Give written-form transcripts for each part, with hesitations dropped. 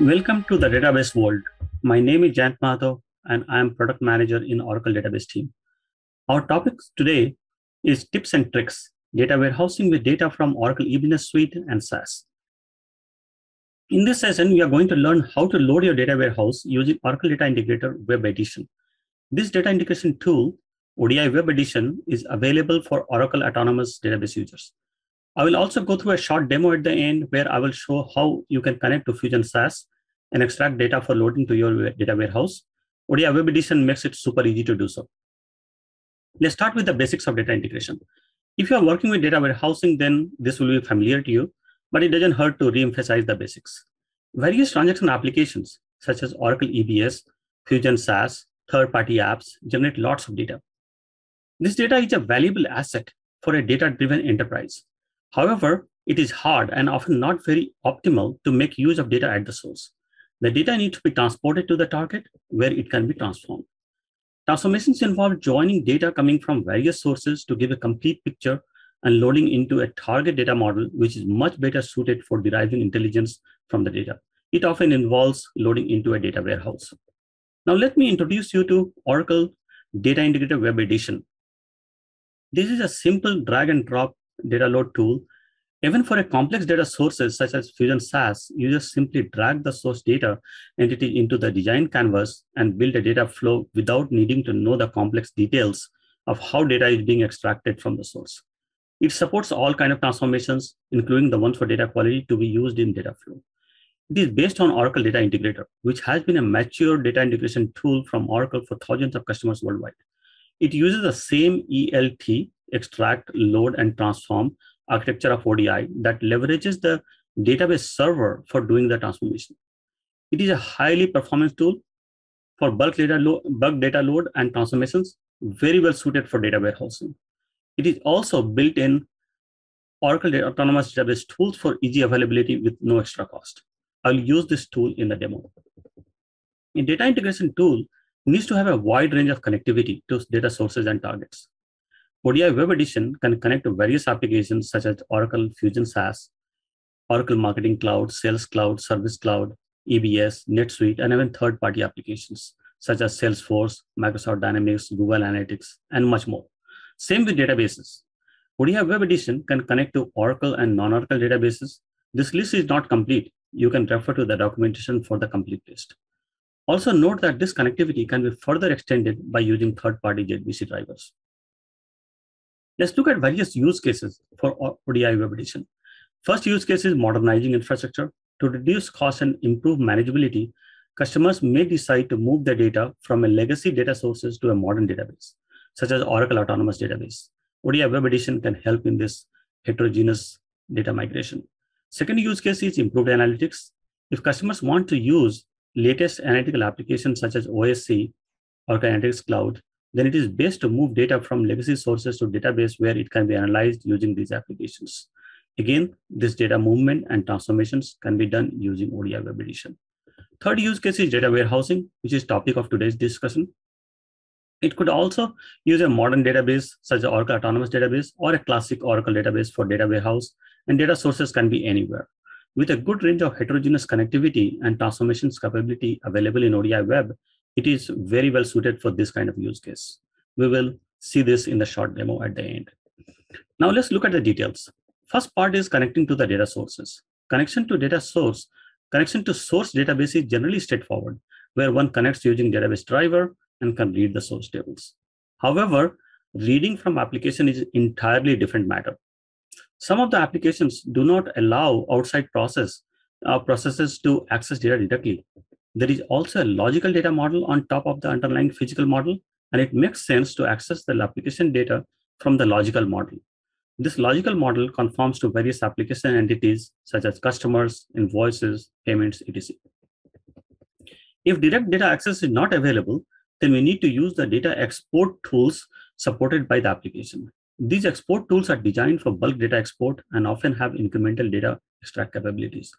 Welcome to the database world. My name is Jayant Mahato, and I am product manager in Oracle Database Team. Our topic today is tips and tricks, data warehousing with data from Oracle E-Business Suite and SaaS. In this session, we are going to learn how to load your data warehouse using Oracle Data Integrator Web Edition. This data integration tool, ODI Web Edition, is available for Oracle Autonomous Database users. I will also go through a short demo at the end where I will show how you can connect to Fusion SaaS and extract data for loading to your data warehouse. ODI Web Edition makes it super easy to do so. Let's start with the basics of data integration. If you are working with data warehousing, then this will be familiar to you, but it doesn't hurt to re-emphasize the basics. Various transaction applications, such as Oracle EBS, Fusion SaaS, third-party apps, generate lots of data. This data is a valuable asset for a data-driven enterprise. However, it is hard and often not very optimal to make use of data at the source. The data needs to be transported to the target where it can be transformed. Transformations involve joining data coming from various sources to give a complete picture and loading into a target data model, which is much better suited for deriving intelligence from the data. It often involves loading into a data warehouse. Now, let me introduce you to Oracle Data Integrator Web Edition. This is a simple drag and drop data load tool. Even for a complex data sources such as Fusion SaaS, you just simply drag the source data entity into the design canvas and build a data flow without needing to know the complex details of how data is being extracted from the source. It supports all kinds of transformations, including the ones for data quality to be used in data flow. It is based on Oracle Data Integrator, which has been a mature data integration tool from Oracle for thousands of customers worldwide. It uses the same ELT, extract, load, and transform architecture of ODI that leverages the database server for doing the transformation. It is a highly performance tool for bulk data load and transformations, very well suited for data warehousing. It is also built in Oracle Autonomous Database tools for easy availability with no extra cost. I'll use this tool in the demo. A data integration tool needs to have a wide range of connectivity to data sources and targets. ODI Web Edition can connect to various applications such as Oracle Fusion SaaS, Oracle Marketing Cloud, Sales Cloud, Service Cloud, EBS, NetSuite, and even third-party applications such as Salesforce, Microsoft Dynamics, Google Analytics, and much more. Same with databases. ODI Web Edition can connect to Oracle and non-Oracle databases. This list is not complete. You can refer to the documentation for the complete list. Also note that this connectivity can be further extended by using third-party JDBC drivers. Let's look at various use cases for ODI Web Edition. First use case is modernizing infrastructure. To reduce costs and improve manageability, customers may decide to move their data from a legacy data sources to a modern database, such as Oracle Autonomous Database. ODI Web Edition can help in this heterogeneous data migration. Second use case is improved analytics. If customers want to use latest analytical applications such as OSC, Oracle Analytics Cloud, then it is best to move data from legacy sources to database where it can be analyzed using these applications. Again, this data movement and transformations can be done using ODI Web Edition. Third use case is data warehousing, which is topic of today's discussion. It could also use a modern database such as Oracle Autonomous Database or a classic Oracle database for data warehouse, and data sources can be anywhere. With a good range of heterogeneous connectivity and transformations capability available in ODI Web, it is very well suited for this kind of use case. We will see this in the short demo at the end. Now let's look at the details. First part is connecting to the data sources. Connection to source database is generally straightforward, where one connects using database driver and can read the source tables. However, reading from application is an entirely different matter. Some of the applications do not allow outside processes to access data directly. There is also a logical data model on top of the underlying physical model, and it makes sense to access the application data from the logical model. This logical model conforms to various application entities such as customers, invoices, payments, etc. If direct data access is not available, then we need to use the data export tools supported by the application. These export tools are designed for bulk data export and often have incremental data extract capabilities.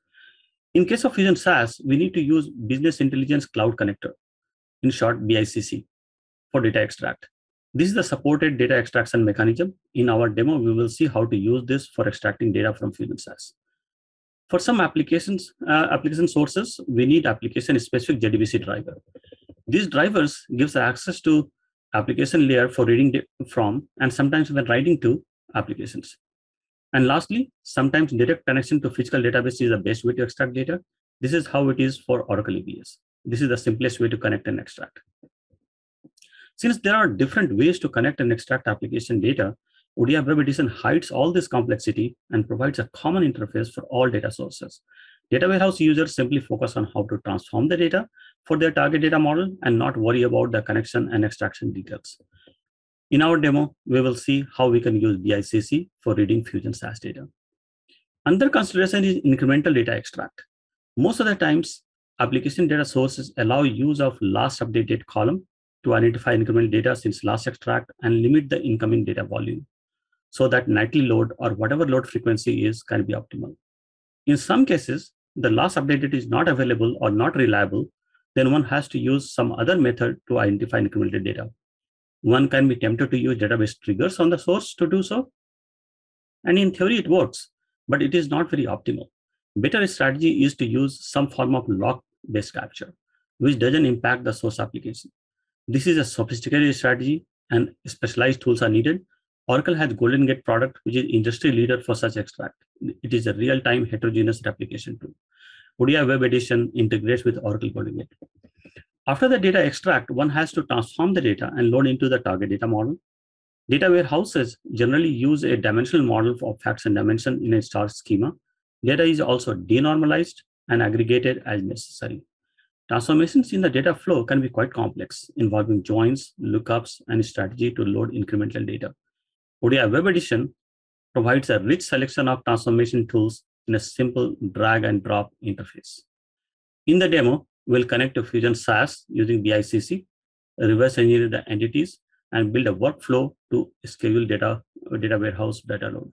In case of Fusion SaaS, we need to use Business Intelligence Cloud Connector, in short BICC, for data extract. This is the supported data extraction mechanism. In our demo, we will see how to use this for extracting data from Fusion SaaS. For some applications, application sources, we need application-specific JDBC driver. These drivers gives access to application layer for reading from, and sometimes when writing to applications. And lastly, sometimes direct connection to physical database is the best way to extract data. This is how it is for Oracle EBS. This is the simplest way to connect and extract. Since there are different ways to connect and extract application data, ODI Web Edition hides all this complexity and provides a common interface for all data sources. Data warehouse users simply focus on how to transform the data for their target data model and not worry about the connection and extraction details. In our demo, we will see how we can use BICC for reading Fusion SaaS data. Another consideration is incremental data extract. Most of the times, application data sources allow use of last updated column to identify incremental data since last extract and limit the incoming data volume so that nightly load or whatever load frequency is can be optimal. In some cases, the last updated is not available or not reliable, then one has to use some other method to identify incremental data. One can be tempted to use database triggers on the source to do so. And in theory, it works, but it is not very optimal. Better strategy is to use some form of log-based capture, which doesn't impact the source application. This is a sophisticated strategy and specialized tools are needed. Oracle has GoldenGate product, which is industry leader for such extract. It is a real-time heterogeneous replication tool. ODI Web Edition integrates with Oracle GoldenGate. After the data extract, one has to transform the data and load into the target data model. Data warehouses generally use a dimensional model of facts and dimension in a star schema. Data is also denormalized and aggregated as necessary. Transformations in the data flow can be quite complex, involving joins, lookups, and strategy to load incremental data. ODI Web Edition provides a rich selection of transformation tools in a simple drag and drop interface. In the demo, we'll connect to Fusion SaaS using BICC, reverse engineer the entities, and build a workflow to schedule data warehouse data load.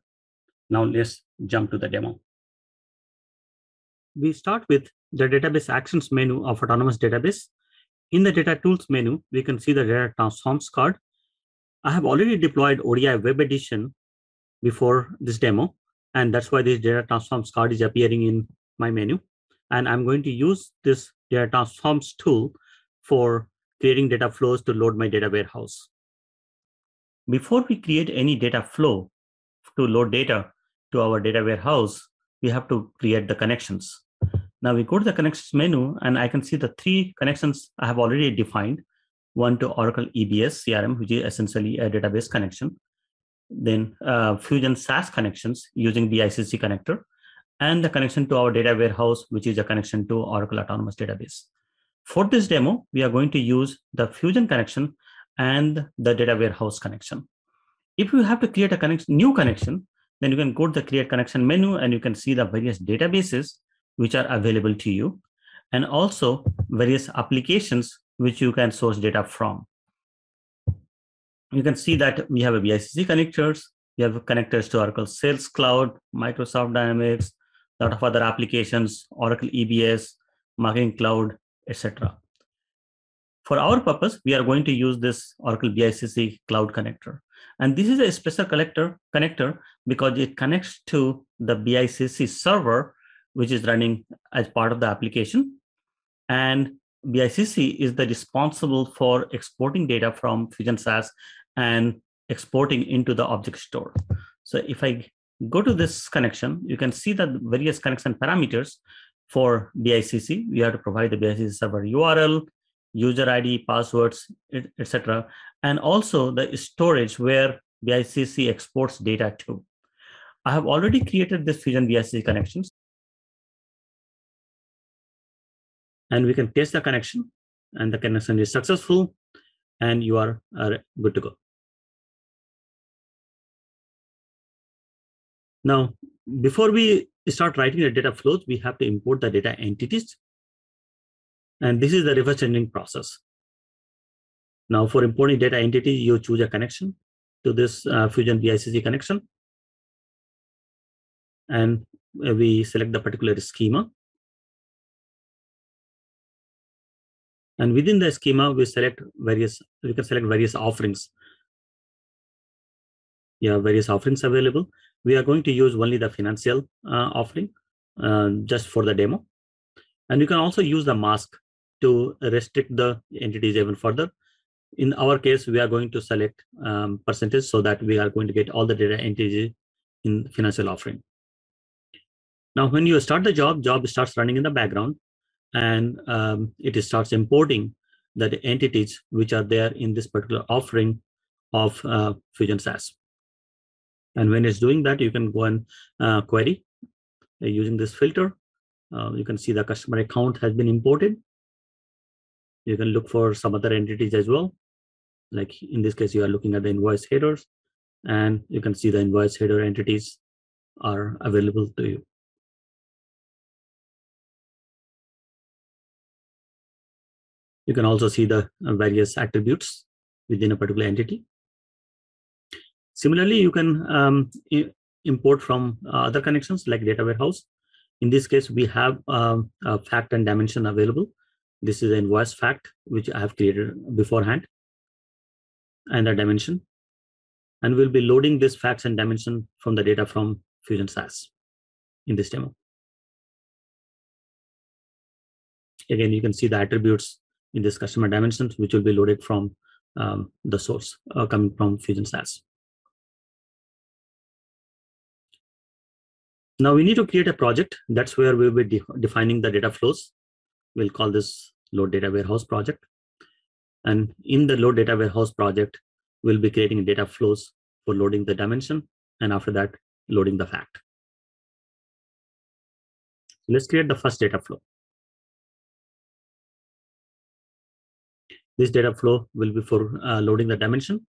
Now let's jump to the demo. We start with the Database Actions menu of Autonomous Database. In the Data Tools menu, we can see the Data Transforms card. I have already deployed ODI Web Edition before this demo, and that's why this Data Transforms card is appearing in my menu. And I'm going to use this Data Transforms tool for creating data flows to load my data warehouse. Before we create any data flow to load data to our data warehouse, we have to create the connections. Now we go to the connections menu and I can see the three connections I have already defined. One to Oracle EBS CRM, which is essentially a database connection. Then Fusion SaaS connections using the BICC connector, and the connection to our data warehouse, which is a connection to Oracle Autonomous Database. For this demo, we are going to use the Fusion connection and the data warehouse connection. If you have to create a new connection, then you can go to the Create Connection menu and you can see the various databases which are available to you, and also various applications which you can source data from. You can see that we have a BICC connectors, we have connectors to Oracle Sales Cloud, Microsoft Dynamics, a lot of other applications, Oracle EBS, Marketing Cloud, etc. For our purpose, we are going to use this Oracle BICC Cloud Connector. And this is a special connector because it connects to the BICC server, which is running as part of the application. And BICC is the responsible for exporting data from Fusion SaaS and exporting into the object store. So if I go to this connection, you can see that various connection parameters for BICC. We have to provide the BICC server URL, user ID, passwords, etc., and also the storage where BICC exports data to. I have already created this Fusion BICC connections. And we can test the connection, and the connection is successful, and you are good to go. Now, before we start writing the data flows, we have to import the data entities. And this is the reverse engineering process. Now, for importing data entity, you choose a connection to this Fusion BICC connection. And we select the particular schema. And within the schema, we can select various offerings. You have various offerings available. We are going to use only the financial offering. just for the demo. And you can also use the mask to restrict the entities even further. In our case, we are going to select percentage so that we are going to get all the data entities in financial offering. Now, when you start the job starts running in the background, and it starts importing the entities which are there in this particular offering of Fusion SaaS. And when it's doing that, you can go and query using this filter. You can see the customer account has been imported. You can look for some other entities as well. Like in this case, you are looking at the invoice headers, and you can see the invoice header entities are available to you. You can also see the various attributes within a particular entity. Similarly, you can import from other connections like data warehouse. In this case, we have a fact and dimension available. This is the invoice fact, which I have created beforehand, and a dimension. And we'll be loading this facts and dimension from the data from Fusion SaaS in this demo. Again, you can see the attributes in this customer dimensions, which will be loaded from the source coming from Fusion SaaS. Now we need to create a project. That's where we'll be defining the data flows. We'll call this load data warehouse project. And in the load data warehouse project, we'll be creating data flows for loading the dimension, and after that, loading the fact. Let's create the first data flow. This data flow will be for loading the dimension,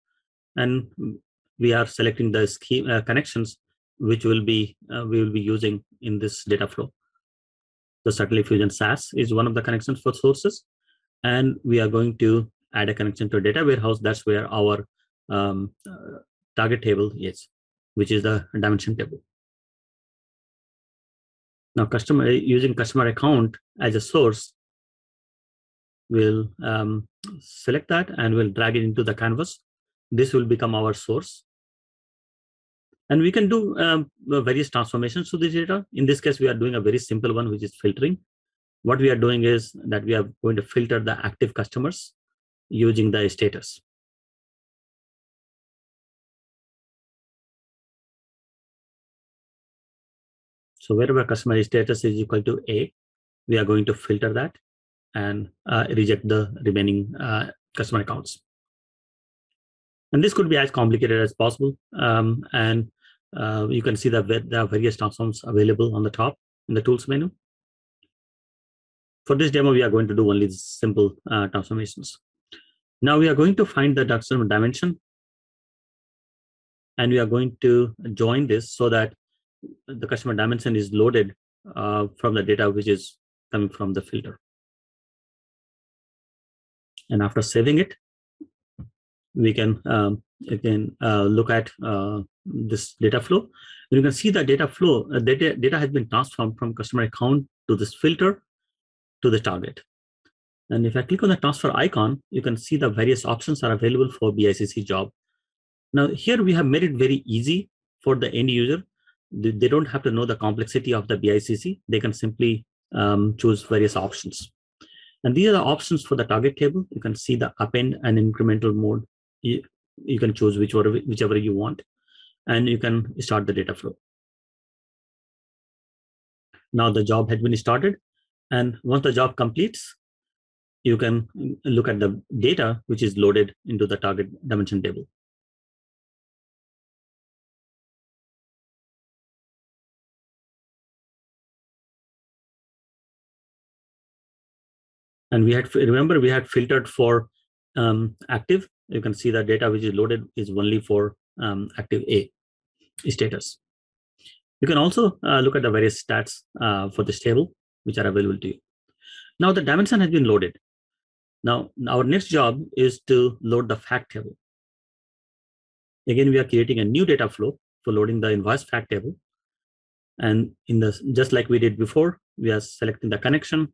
and we are selecting the scheme connections which will be we will be using in this data flow. So certainly Fusion SaaS is one of the connections for sources, and we are going to add a connection to a data warehouse. That's where our target table is, which is the dimension table. Now, customer using customer account as a source, we'll select that and we'll drag it into the canvas. This will become our source. And we can do various transformations to this data. In this case, we are doing a very simple one, which is filtering. What we are doing is that we are going to filter the active customers using the status. So wherever customer status is equal to A, we are going to filter that and reject the remaining customer accounts. And this could be as complicated as possible. You can see that there are various transforms available on the top in the tools menu. For this demo, we are going to do only simple transformations. Now we are going to find the customer dimension, and we are going to join this so that the customer dimension is loaded from the data which is coming from the filter. And after saving it, we can again look at this data flow. And you can see the data flow. Data has been transformed from customer account to this filter to the target. And if I click on the transfer icon, you can see the various options are available for BICC job. Now here we have made it very easy for the end user. They don't have to know the complexity of the BICC. They can simply choose various options. And these are the options for the target table. You can see the append and incremental mode. You can choose whichever you want, and you can start the data flow. Now the job has been started, and once the job completes, you can look at the data which is loaded into the target dimension table. And remember we had filtered for active. You can see the data which is loaded is only for active A status. You can also look at the various stats for this table, which are available to you. Now the dimension has been loaded. Now our next job is to load the fact table. Again, we are creating a new data flow for loading the invoice fact table. And just like we did before, we are selecting the connection.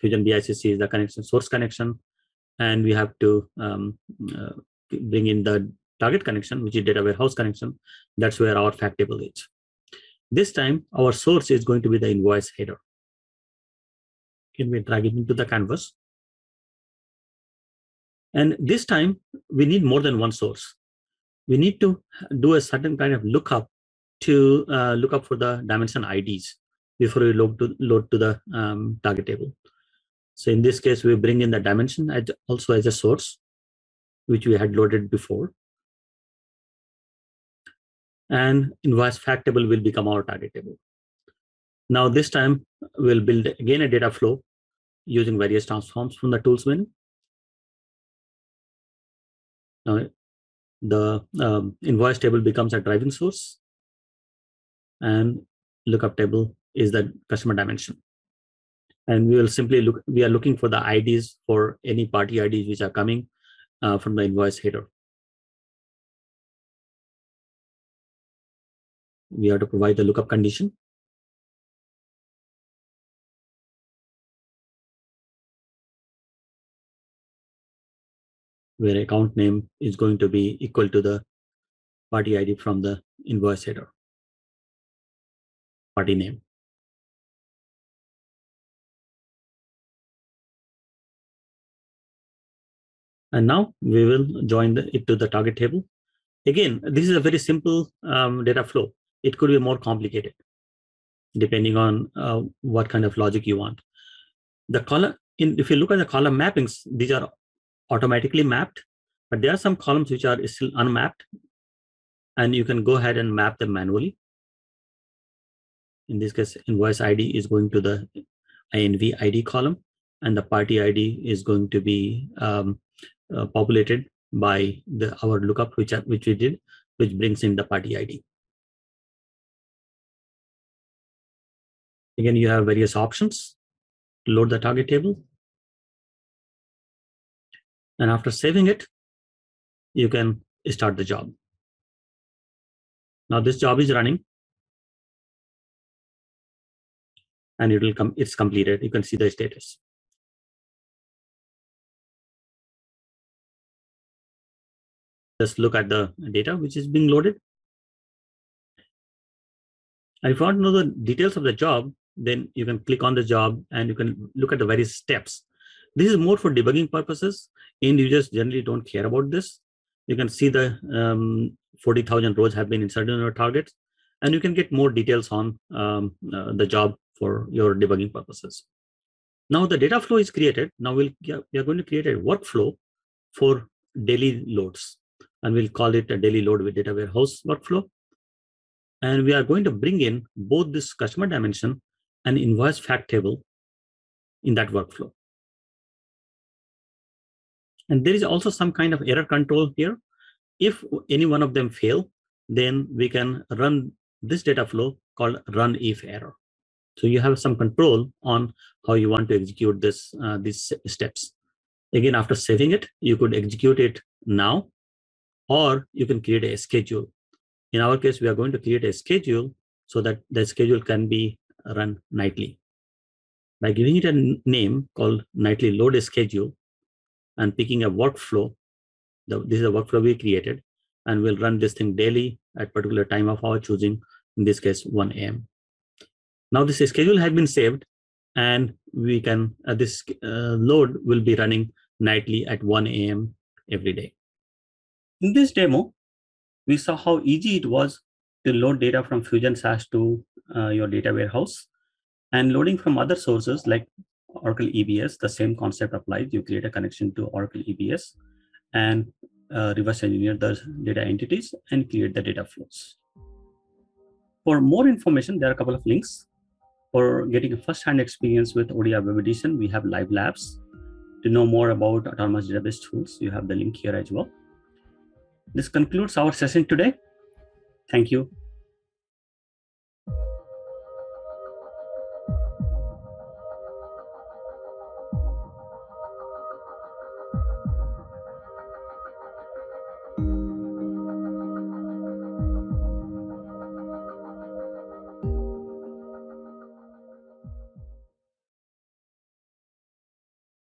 Fusion BICC is the connection, source connection, and we have to bring in the target connection, which is data warehouse connection. That's where our fact table is. This time, our source is going to be the invoice header. Can we drag it into the canvas? And this time, we need more than one source. We need to do a certain kind of lookup to look up for the dimension IDs before we load to the target table. So in this case, we bring in the dimension also as a source, which we had loaded before. And invoice fact table will become our target table. Now this time, we'll build again a data flow using various transforms from the tools menu. Now the invoice table becomes a driving source, and lookup table is the customer dimension. And we will simply look, we are looking for the IDs for any party IDs which are coming from the invoice header. We have to provide the lookup condition. Where account name is going to be equal to the party ID from the invoice header, party name. And now we will join it to the target table. Again, this is a very simple data flow. It could be more complicated depending on what kind of logic you want. The column, if you look at the column mappings, these are automatically mapped, but there are some columns which are still unmapped, and you can go ahead and map them manually. In this case, invoice ID is going to the INV ID column, and the party ID is going to be populated by our lookup which we did, which brings in the party ID. Again, you have various options to load the target table. And after saving it, you can start the job. Now this job is running, and it will come, it's completed. You can see the status. Just look at the data which is being loaded. And if you want to know the details of the job, then you can click on the job and you can look at the various steps. This is more for debugging purposes. End users generally don't care about this. You can see the 40,000 rows have been inserted in your targets, and you can get more details on the job for your debugging purposes. Now the data flow is created. Now we are going to create a workflow for daily loads, and we'll call it a daily load with data warehouse workflow. And we are going to bring in both this customer dimension and invoice fact table in that workflow. And there is also some kind of error control here. If any one of them fail, then we can run this data flow called run if error. So you have some control on how you want to execute this, these steps. Again, after saving it, you could execute it now, or you can create a schedule. In our case, we are going to create a schedule so that the schedule can be run nightly. By giving it a name called nightly load schedule and picking a workflow, this is a workflow we created, and we'll run this thing daily at particular time of our choosing, in this case, 1 a.m. Now this schedule has been saved, and we can, this load will be running nightly at 1 a.m. every day. In this demo, we saw how easy it was to load data from Fusion SaaS to your data warehouse, and loading from other sources like Oracle EBS, the same concept applies. You create a connection to Oracle EBS and reverse engineer the data entities and create the data flows. For more information, there are a couple of links. For getting a first-hand experience with ODI Web Edition, we have live labs. To know more about autonomous database tools, you have the link here as well. This concludes our session today. Thank you.